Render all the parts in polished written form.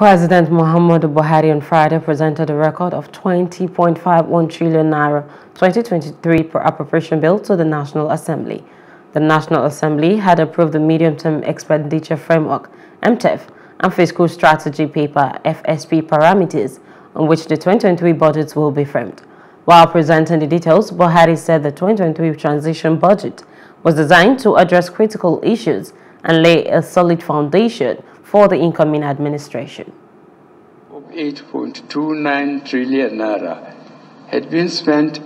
President Muhammadu Buhari on Friday presented a record of 20.51 trillion naira 2023 per appropriation bill to the National Assembly. The National Assembly had approved the Medium-Term Expenditure Framework (MTEF) and Fiscal Strategy Paper (FSP) parameters on which the 2023 budgets will be framed. While presenting the details, Buhari said the 2023 transition budget was designed to address critical issues and lay a solid foundation for the incoming administration. 8.29 trillion naira had been spent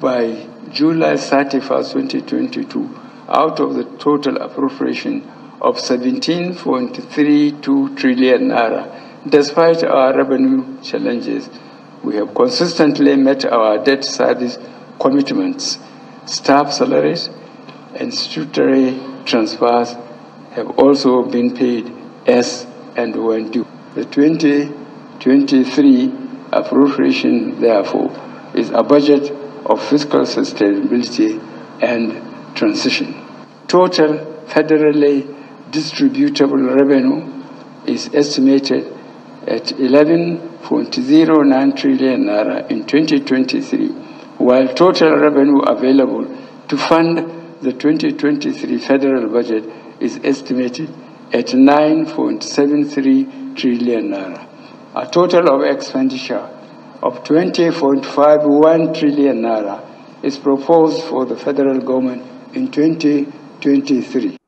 by July 31st, 2022, out of the total appropriation of 17.32 trillion naira. Despite our revenue challenges, we have consistently met our debt service commitments. Staff salaries and statutory transfers have also been paid as and when due. The 2023 appropriation, therefore, is a budget of fiscal sustainability and transition. Total federally distributable revenue is estimated at 11.09 trillion naira in 2023, while total revenue available to fund the 2023 federal budget is estimated at 9.73 trillion naira. A total of expenditure of 20.51 trillion naira is proposed for the federal government in 2023.